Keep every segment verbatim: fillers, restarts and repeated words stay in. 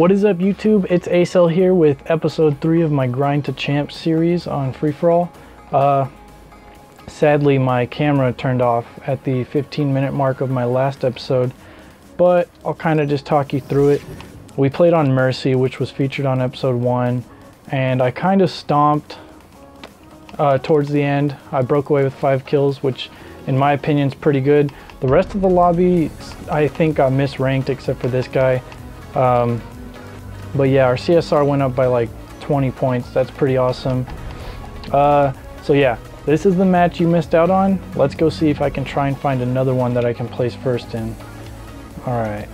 What is up, YouTube? It's Asell here with episode three of my Grind to Champ series on Free For All. Uh, sadly, my camera turned off at the fifteen minute mark of my last episode, but I'll kind of just talk you through it. We played on Mercy, which was featured on episode one, and I kind of stomped uh, towards the end. I broke away with five kills, which in my opinion is pretty good. The rest of the lobby, I think I misranked except for this guy. Um, but yeah, our C S R went up by like twenty points. That's pretty awesome. Uh, so yeah, this is the match you missed out on. Let's go see if I can try and find another one that I can place first in. All right.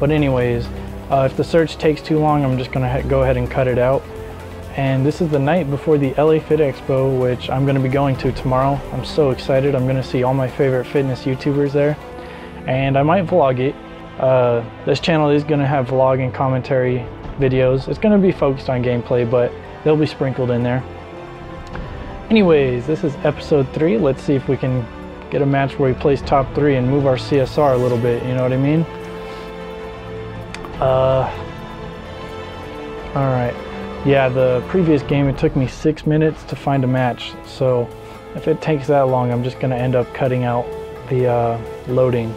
But anyways, uh, if the search takes too long, I'm just gonna go ahead and cut it out. And this is the night before the L A Fit Expo, which I'm gonna be going to tomorrow. I'm so excited. I'm gonna see all my favorite fitness YouTubers there. And I might vlog it. Uh, this channel is gonna have vlog and commentary videos. It's gonna be focused on gameplay, but they'll be sprinkled in there. Anyways, this is episode three. Let's see if we can get a match where we place top three and move our C S R a little bit, you know what I mean? Uh, all right. Yeah, the previous game, it took me six minutes to find a match. So if it takes that long, I'm just gonna end up cutting out the uh, loading.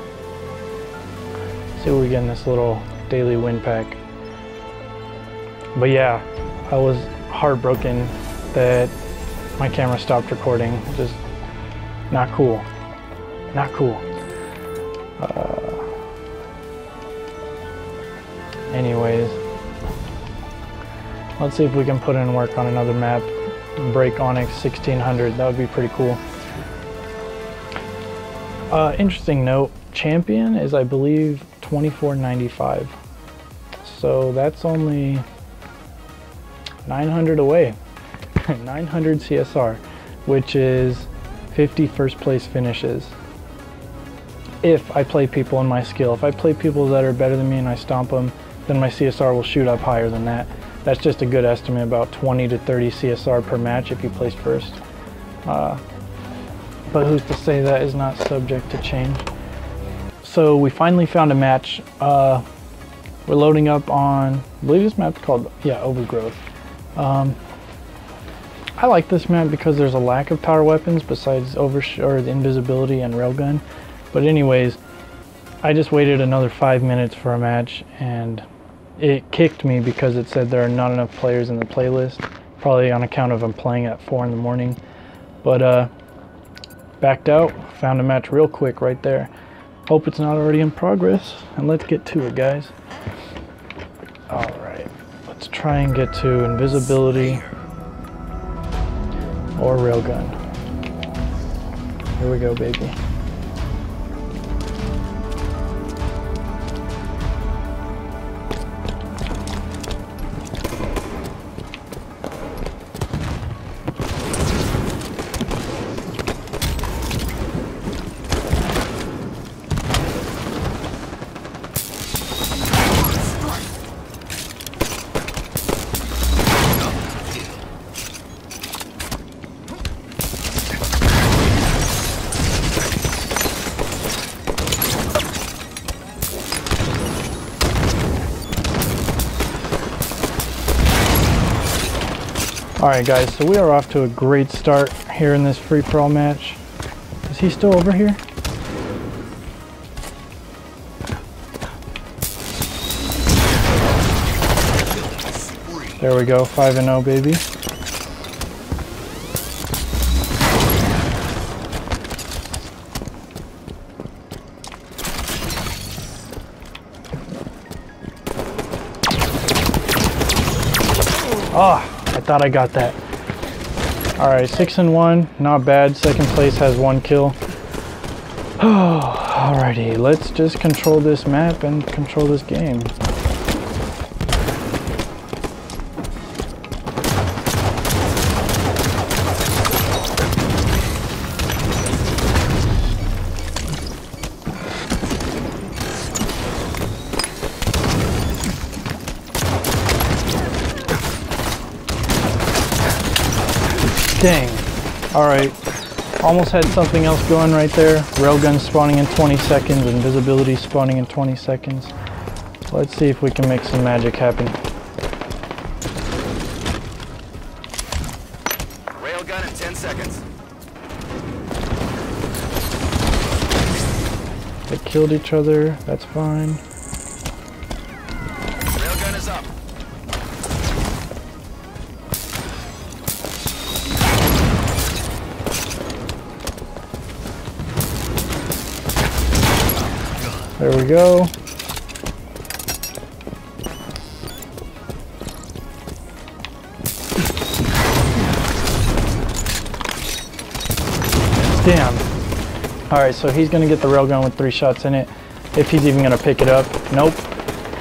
Let's see what we get in this little daily win pack. But yeah, I was heartbroken that my camera stopped recording. Just not cool, not cool. Uh, Anyways, let's see if we can put in work on another map and break Onyx sixteen hundred. That would be pretty cool. Uh, interesting note, Champion is, I believe, twenty-four ninety-five. So that's only nine hundred away. nine hundred C S R, which is fifty first place finishes. If I play people in my skill, if I play people that are better than me and I stomp them, then my C S R will shoot up higher than that. That's just a good estimate, about twenty to thirty C S R per match if you place first. Uh, but who's to say that is not subject to change? So we finally found a match. Uh, we're loading up on, I believe this map's called, yeah, Overgrowth. Um, I like this map because there's a lack of power weapons besides oversh or the invisibility and railgun. But anyways, I just waited another five minutes for a match, and it kicked me because it said there are not enough players in the playlist, probably on account of I'm playing at four in the morning. But uh, backed out, found a match real quick right there. Hope it's not already in progress, and let's get to it, guys. All right, let's try and get to invisibility or railgun. Here we go, baby. Alright guys, so we are off to a great start here in this free-for-all match. Is he still over here? There we go, five and oh baby. Ah! I thought I got that. All right, six and one, not bad. Second place has one kill. Oh, alrighty, let's just control this map and control this game. Dang. Alright. Almost had something else going right there. Railgun spawning in twenty seconds. Invisibility spawning in twenty seconds. Let's see if we can make some magic happen. Railgun in ten seconds. They killed each other. That's fine. Railgun is up. There we go. Damn. Alright, so he's going to get the railgun with three shots in it. If he's even going to pick it up. Nope.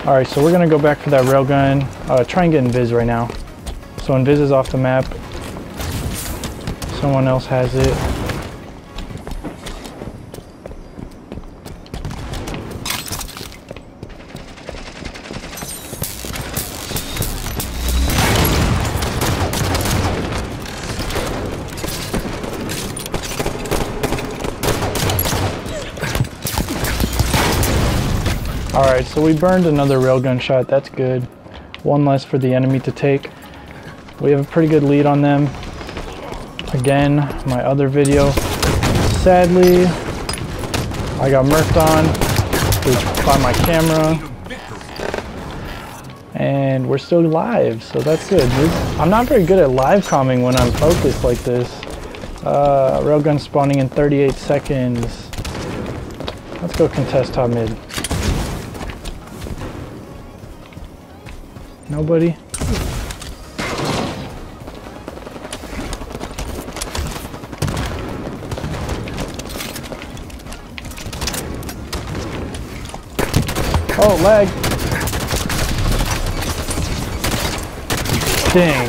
Alright, so we're going to go back for that railgun. Uh, try and get Invis right now. So Invis is off the map. Someone else has it. Alright, so we burned another railgun shot, that's good. One less for the enemy to take. We have a pretty good lead on them. Again, my other video. Sadly, I got murked on by my camera. And we're still live, so that's good. I'm not very good at live comming when I'm focused like this. Uh, railgun spawning in thirty-eight seconds. Let's go contest top mid. Nobody. Oh, lag. Dang.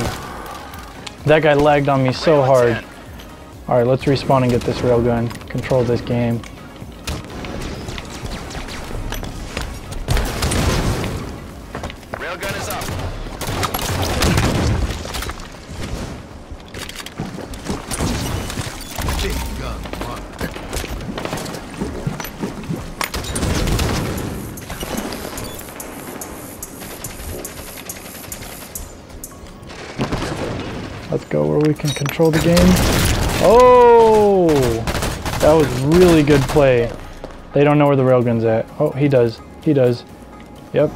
That guy lagged on me so hard. Alright, let's respawn and get this railgun. Control this game. Let's go where we can control the game. Oh! That was really good play. They don't know where the railgun's at. Oh, he does. He does. Yep.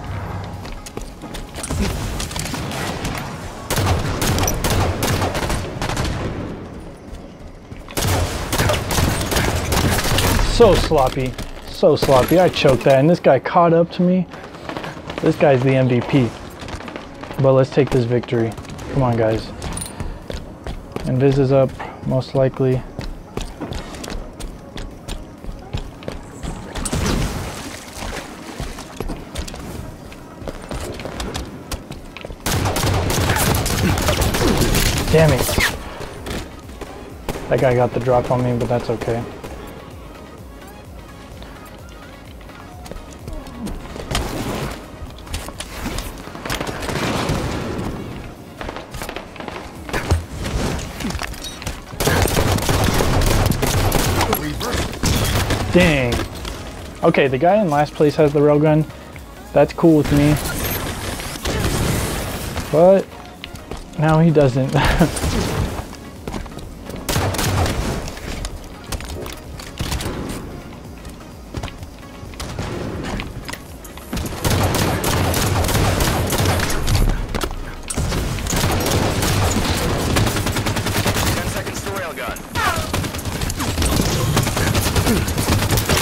So sloppy. So sloppy. I choked that, and this guy caught up to me. This guy's the M V P. But let's take this victory. Come on, guys. Invis is up, most likely. Damn it. That guy got the drop on me, but that's okay. Dang. Okay, the guy in last place has the railgun. That's cool with me. But now he doesn't.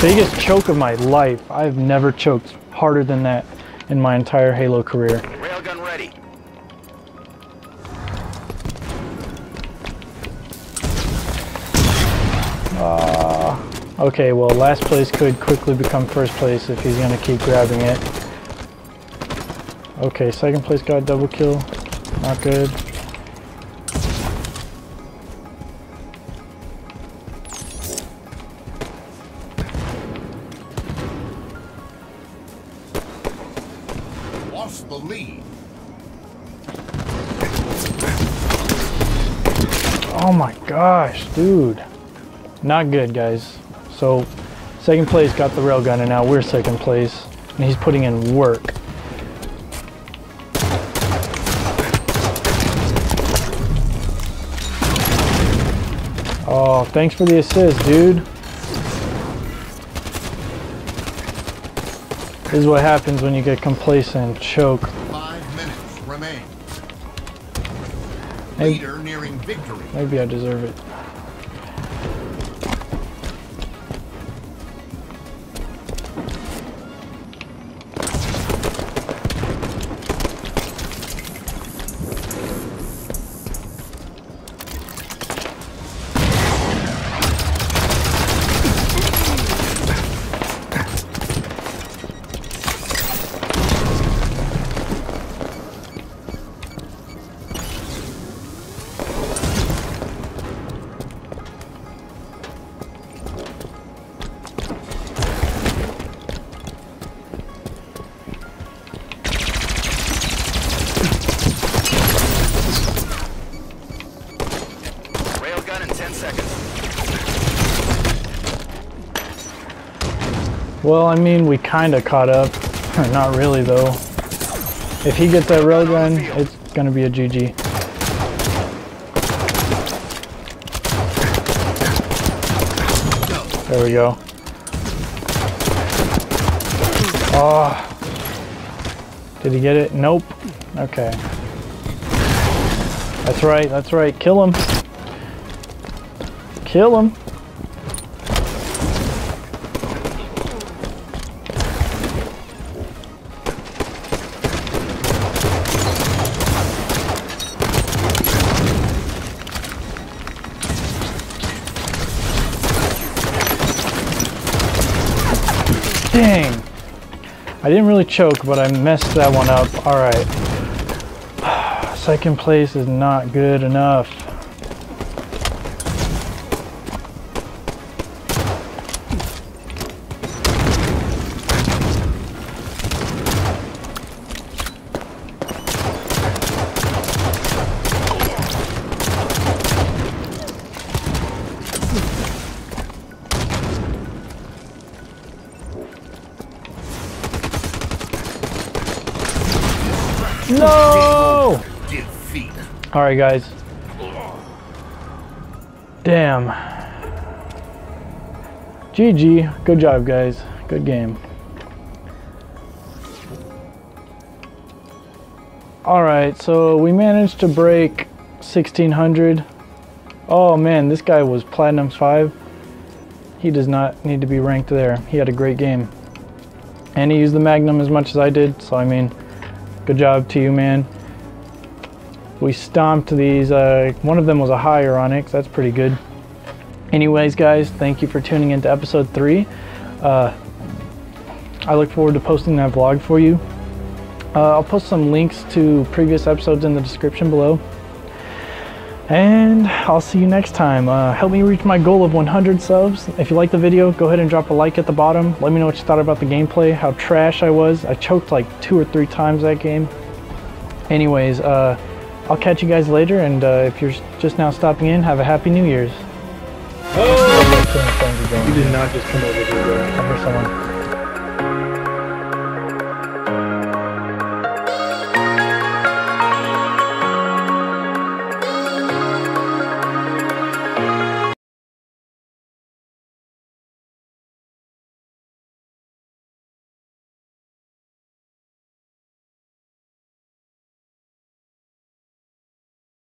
Biggest choke of my life. I've never choked harder than that in my entire Halo career. Railgun ready. Uh, okay, well, last place could quickly become first place if he's going to keep grabbing it. Okay, second place got a double kill. Not good. The lead. Oh my gosh, dude. Not good, guys. So second place got the railgun and now we're second place, and he's putting in work. Thanks for the assist, dude. This is what happens when you get complacent. Choke. Five minutes remain. Leader nearing victory. Maybe I deserve it. Well, I mean, we kind of caught up. Not really, though. If he gets that rail gun, it's going to be a G G. There we go. Oh. Did he get it? Nope. Okay. That's right, that's right. Kill him. Kill him. Dang! I didn't really choke, but I messed that one up. Alright. Second place is not good enough. No! Alright, guys. Damn. G G. Good job, guys. Good game. Alright, so we managed to break sixteen hundred. Oh, man. This guy was Platinum five. He does not need to be ranked there. He had a great game. And he used the Magnum as much as I did, so I mean... Good job to you, man. We stomped these. Uh, one of them was a higher Onyx. That's pretty good. Anyways, guys, thank you for tuning into episode three. Uh, I look forward to posting that vlog for you. Uh, I'll post some links to previous episodes in the description below. And I'll see you next time. Uh, help me reach my goal of one hundred subs. If you liked the video, go ahead and drop a like at the bottom. Let me know what you thought about the gameplay, how trash I was. I choked like two or three times that game. Anyways, uh, I'll catch you guys later. And uh, if you're just now stopping in, have a happy New Year's. Oh! You did not just come over here. Come for someone.